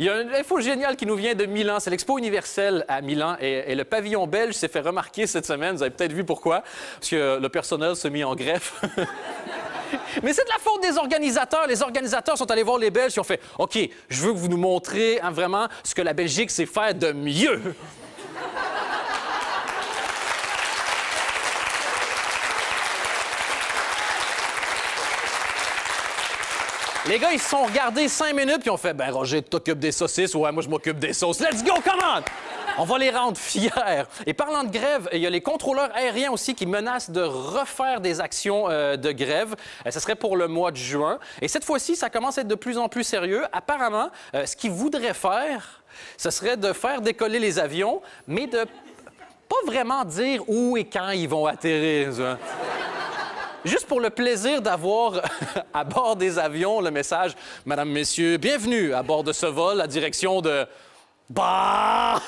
Il y a une info géniale qui nous vient de Milan. C'est l'Expo universelle à Milan et le pavillon belge s'est fait remarquer cette semaine. Vous avez peut-être vu pourquoi. Parce que le personnel s'est mis en grève. Mais c'est de la faute des organisateurs. Les organisateurs sont allés voir les Belges et ont fait « OK, je veux que vous nous montrez hein, vraiment ce que la Belgique sait faire de mieux. » Les gars, ils se sont regardés 5 minutes puis ont fait « Ben, Roger, t'occupes des saucisses. Ouais, moi, je m'occupe des sauces. Let's go, come on! » On va les rendre fiers. Et parlant de grève, il y a les contrôleurs aériens aussi qui menacent de refaire des actions de grève. Ce serait pour le mois de juin. Et cette fois-ci, ça commence à être de plus en plus sérieux. Apparemment, ce qu'ils voudraient faire, ce serait de faire décoller les avions, mais de pas vraiment dire où et quand ils vont atterrir. Ça. Juste pour le plaisir d'avoir à bord des avions le message « Madame, messieurs, bienvenue à bord de ce vol, à direction de... » Bah